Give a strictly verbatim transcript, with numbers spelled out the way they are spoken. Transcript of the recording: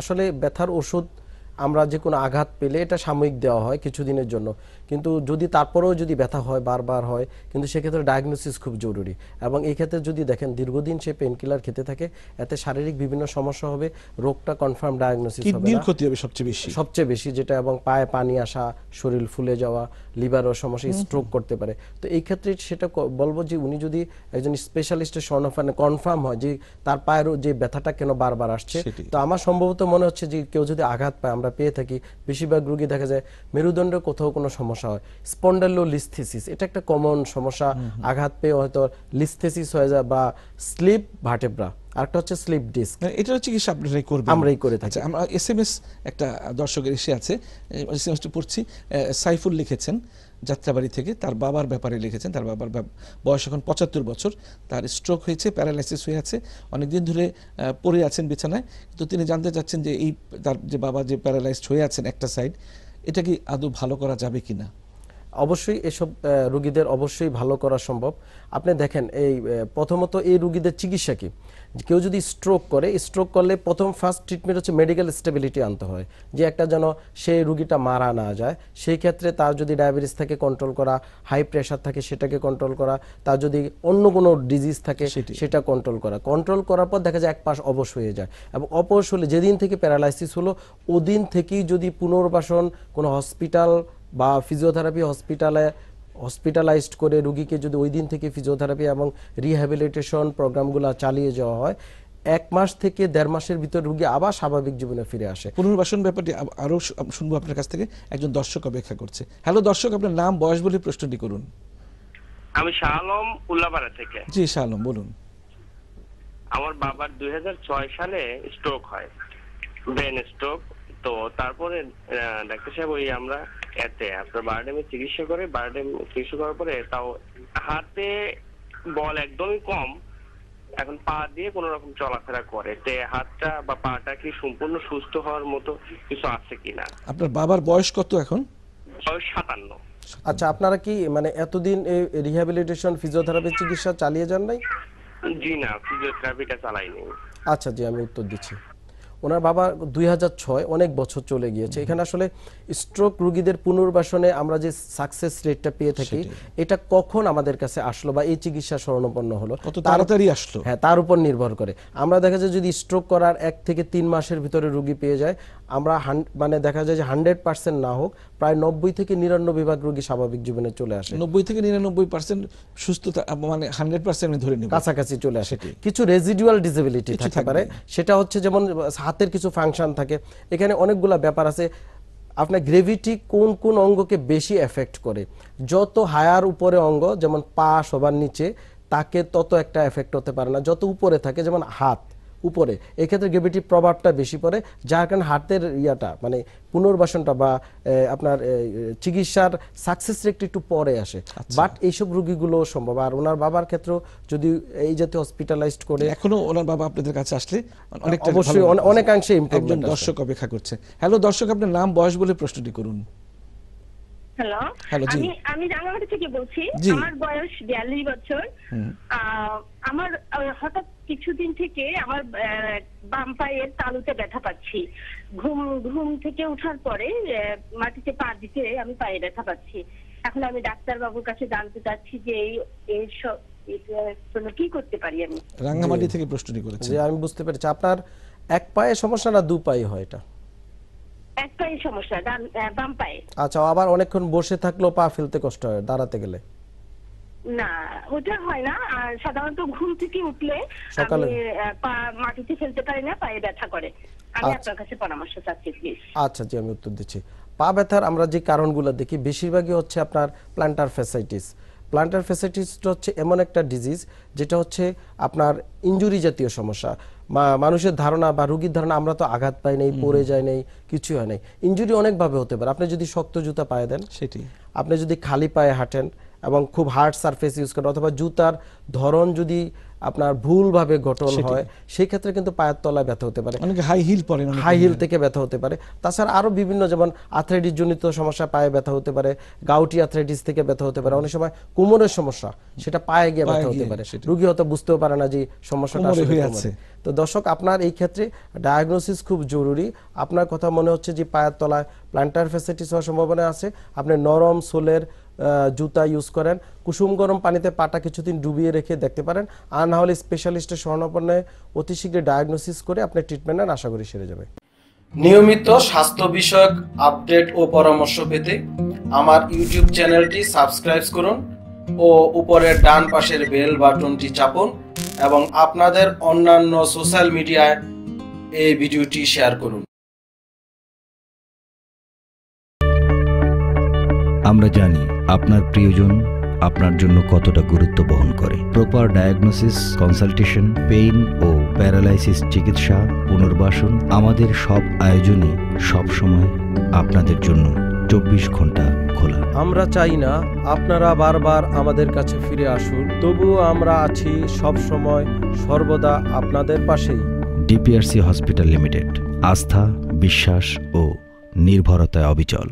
আসলে ব্যথার ওষুধ আমরা যে কোনো আঘাত পেলে এটা সাময়িক দেওয়া হয় কিছুদিনের জন্য, কিন্তু যদি তারপরেও যদি ব্যথা হয় বারবার হয় কিন্তু সেক্ষেত্রে ডায়াগনোসিস খুব জরুরি। এবং এই ক্ষেত্রে যদি দেখেন দীর্ঘদিন সে পেন কিলার খেতে থাকে এতে শারীরিক বিভিন্ন সমস্যা হবে, রোগটা কনফার্ম ডায়াগনোসিস হবে না। কিডনির ক্ষতি হবে সবচেয়ে বেশি, সবচেয়ে বেশি যেটা, এবং পায়ে পানি আসা, শরীর ফুলে যাওয়া, লিভারও সমস্যা, স্ট্রোক করতে পারে। তো এই ক্ষেত্রে সেটা বলবো যে উনি যদি একজন স্পেশালিস্টের শরণাপন্ন কনফার্ম হয় যে তার পায়ের যে ব্যথাটা কেন বারবার আসছে। তো আমার সম্ভবত মনে হচ্ছে যে কেউ যদি আঘাত পায়, আমরা পেয়ে থাকি বেশিরভাগ রোগী দেখা যায় মেরুদণ্ড কোথাও কোনো সমস্যা হয়, স্পন্ডাইলোলিস্থেসিস এটা একটা কমন সমস্যা, আঘাত পেয়ে হয়তো লিস্থেসিস হয়ে যায়, বা স্লিপ ভার্টেব্রা, আরেকটা হচ্ছে স্লিপ ডিস্ক, এটা হচ্ছে কি আপনারাই করবেন, আমরাই করে থাকি। আমরা এসএমএস একটা দর্শকের এসে আছে, এসএমএসটা পড়ছি। সাইফুল লিখেছেন যাত্রাবাড়ি থেকে, তার বাবার ব্যাপারে লিখেছেন। তার বাবার বয়স এখন পঁচাত্তর বছর, তার স্ট্রোক হয়েছে, প্যারালাইসিস হয়ে আছে, অনেকদিন ধরে পড়ে আছেন বিছানায়। তো তিনি জানতে চাচ্ছেন যে এই তার যে বাবা যে প্যারালাইসড হয়ে আছেন একটা সাইড, এটা কি আদৌ ভালো করা যাবে কি না? অবশ্যই এসব রোগীদের অবশ্যই ভালো করা সম্ভব। আপনি দেখেন এই প্রথমত এই রোগীদের চিকিৎসা কি, কেউ যদি স্ট্রোক করে, স্ট্রোক করলে প্রথম ফার্স্ট ট্রিটমেন্ট হচ্ছে মেডিকেল স্টেবিলিটি আনতে হয়, যে একটা যেন সেই রুগীটা মারা না যায়। সেই ক্ষেত্রে তার যদি ডায়াবেটিস থাকে কন্ট্রোল করা, হাই প্রেশার থাকে সেটাকে কন্ট্রোল করা, তার যদি অন্য কোনো ডিজিজ থাকে সেটা কন্ট্রোল করা। কন্ট্রোল করার পর দেখা যায় এক পাশ অবশ হয়ে যায়, এবং অবশ হলে যেদিন থেকে প্যারালাইসিস হলো ওদিন থেকেই যদি পুনর্বাসন কোনো হসপিটাল বা ফিজিওথেরাপি হসপিটালে হসপিটালাইজড করে রুগীকে যদি ওই দিন থেকে ফিজিওথেরাপি এবং রিহ্যাবিলিটেশন প্রোগ্রামগুলো চালিয়ে যাওয়া হয়, এক মাস থেকে দেড় মাসের ভিতর রুগী আবার স্বাভাবিক জীবনে ফিরে আসে। পুনর্বাসন ব্যাপারটি আরও শুনবো আপনার কাছ থেকে, একজন দর্শক অপেক্ষা করছে। হ্যালো দর্শক, আপনার নাম, বয়স বলে প্রশ্নটি করুন। আমি শাহ আলম, উল্লাপাড়া থেকে। জি শাহ আলম বলুন। আমার বাবার দুই হাজার ছয় সালে স্ট্রোক হয়, ব্রেন স্ট্রোক। তো তারপরে ডাক্তার সাহেব ওই আমরা এতে আপনার বারডেমে চিকিৎসা করে, বারডেম চিকিৎসা করার পরে তাও হাতে বল একদমই কম, এখন পা দিয়ে কোন রকম চলাফেরা করে। তে হাতটা বা পাটা কি সম্পূর্ণ সুস্থ হওয়ার মতো কিছু আছে কিনা? আপনার বাবার বয়স কত এখন? বয়স সাতান্ন। আচ্ছা, আপনারা কি মানে এতদিন এই রিহ্যাবিলিটেশন ফিজিওথেরাপি চিকিৎসা চালিয়ে যান নাই? জি না, ফিজিওথেরাপিটা চালাইনি। আচ্ছা জি, আমি উত্তর দিচ্ছি। ওনার বাবা দুই হাজার ছয়, অনেক বছর চলে গিয়েছে। এখানে আসলে স্ট্রোক রুগীদের পুনর্বাসনে আমরা যে সাকসেস রেটটা পেয়ে থাকি এটা কখন আমাদের কাছে আসলো বা এই চিকিৎসা শরণাপন্ন হলো, কত তাড়াতাড়ি আসলো, হ্যাঁ তার উপর নির্ভর করে। আমরা দেখা যায় যদি স্ট্রোক করার এক থেকে তিন মাসের ভিতরে রুগী পেয়ে যায়, আমরা মানে দেখা যায় যে হান্ড্রেড পার্সেন্ট না হোক প্রায় নব্বই থেকে নিরানব্বই ভাগ রুগী স্বাভাবিক জীবনে চলে আসে। নব্বই থেকে নিরানব্বই পার্সেন্ট সুস্থতা, মানে হান্ড্রেড পার্সেন্ট ধরে নিই কাছাকাছি চলে আসে। কিছু রেজিডুয়াল ডিসেবিলিটি থাকতে পারে, সেটা হচ্ছে যেমন হাতের কিছু ফাংশন থাকে, এখানে অনেকগুলা ব্যাপার আছে। আপনার গ্রেভিটি কোন কোন অঙ্গকে বেশি এফেক্ট করে, যত হায়ার উপরে অঙ্গ যেমন পা সবার নিচে তাকে তত একটা এফেক্ট হতে পারে না, যত উপরে থাকে যেমন হাত উপরে, এক্ষেত্রে গ্রেভিটির প্রভাবটা বেশি পড়ে, যার কারণে হাতের ইয়াটা মানে পুনর্বাসনটা বা আপনার চিকিৎসার সাকসেস রেট একটু পরে আসে। বাট এইসব রোগীগুলো সম্ভব। আর ওনার বাবার ক্ষেত্রেও যদি এই জাতীয় হসপিটালাইজড করে, এখনো ওনার বাবা আপনাদের কাছে আসলে অনেকটা অবশ্যই অনেকাংশে ইমপ্রুভমেন্ট। দর্শক অপেক্ষা করছে। হ্যালো দর্শক, আপনার নাম, বয়স বলে প্রশ্নটি করুন। হ্যালো, আমি আমি রাঙামাটি থেকে বলছি। আমার বয়স বিয়াল্লিশ বছর। আমার হঠাৎ কিছুদিন থেকে আমার বাম পায়ের তালুতে ব্যথা পাচ্ছি, ঘুম ঘুম থেকে ওঠার পরে মাটিতে পা দিতে আমি পায়ে ব্যথা পাচ্ছি। এখন আমি ডাক্তার বাবুর কাছে জানতে চাচ্ছি যে এই এর জন্য কি করতে পারি আমি? রাঙামাটি থেকে প্রশ্নটি করেছি। আমি বুঝতে পেরেছি, আপনার এক পায়ে সমস্যা না দু পায়ে হয়? এটা এক পায়ে সমস্যা, বাম পায়ে। আচ্ছা, আবার অনেকক্ষণ বসে থাকলেও পা ফেলতে কষ্ট হয় দাঁড়াতে গেলে? না, ওটা হয় না। আর সাধারণত ঘুম থেকে উঠলে আমি পা মাটিতে ফেলতে পারি না, পায়ে ব্যথা করে। আমি আপনার কাছে পরামর্শ চাচ্ছি প্লিজ। আচ্ছা জি, আমি উত্তর দিচ্ছি। পা ব্যথার আমরা যে কারণগুলো দেখি বেশিরভাগই হচ্ছে আপনার প্ল্যান্টার ফ্যাসাইটিস। প্ল্যান্টার ফ্যাসাইটিস হচ্ছে এমন একটা ডিজিজ যেটা হচ্ছে আপনার ইনজুরি জাতীয় সমস্যা। মানুষের ধারণা বা রুগীর ধারণা আমরা তো আঘাত পাই নাই, পড়ে যায় নাই, কিছু হয় নাই। ইনজুরি অনেকভাবে হতে পারে। আপনি যদি শক্ত জুতা পায়ে দেন, সেটি আপনি যদি খালি পায়ে হাঁটেন, एवं खूब हार्ड सरफेस यूज करें अथवा जूतार धरन यदि আপনার ভুল ভাবে গঠন হয় সেই ক্ষেত্রে কিন্তু পায়ের তলায় ব্যথা হতে পারে অনেকে হাই হিল পরে অনেকে হাই হিল থেকে ব্যথা হতে পারে তাছাড়া আরো বিভিন্ন যেমন আর্থ্রাইটিস জনিত সমস্যা পায়ে ব্যথা হতে পারে গাউটি আর্থ্রাইটিস থেকে ব্যথা হতে পারে অনেক সময় কোমরের সমস্যা সেটা পায়ে গিয়ে ব্যথা হতে পারে রোগী হয়তো বুঝতেও পারে না যে সমস্যাটা আসলে আছে তো দর্শক আপনার এই ক্ষেত্রে ডায়াগনোসিস খুব জরুরি আপনার কথা মনে হচ্ছে যে পায়ের তলায় প্ল্যান্টার ফ্যাসাইটিস হওয়ার সম্ভাবনা আছে আপনি নরম সোলের জুতা ইউজ করেন কুসুম গরম পানিতে পাটা কিছুদিন ডুবিয়ে রেখে দেখতে পারেন আর না হলে স্পেশালিস্টের শরণাপন্ন অতি শীঘ্রই ডায়াগনোসিস করে আপনি ট্রিটমেন্ট নেন আশা করি সেরে যাবে নিয়মিত স্বাস্থ্য বিষয়ক আপডেট ও পরামর্শ পেতে আমার ইউটিউব চ্যানেলটি সাবস্ক্রাইব করুন ও উপরের ডান পাশের বেল বাটনটি চাপুন এবং আপনাদের অন্যান্য সোশ্যাল মিডিয়ায় এই ভিডিওটি শেয়ার করুন আমরা জানি আপনার প্রিয়জন আপনার জন্য কতটা গুরুত্ব বহন করে প্রপার ডায়াগনোসিস কনসালটেশন পেইন ও প্যারালাইসিস চিকিৎসা পুনর্বাসন আমাদের সব আয়োজনে সব সময় আপনাদের জন্য চব্বিশ ঘন্টা খোলা আমরা চাই না আপনারা বারবার আমাদের কাছে ফিরে আসুন তবুও আমরা আছি সব সময় সর্বদা আপনাদের পাশেই ডিপিআরসি হসপিটাল লিমিটেড আস্থা বিশ্বাস ও নির্ভরতায় অবিচল।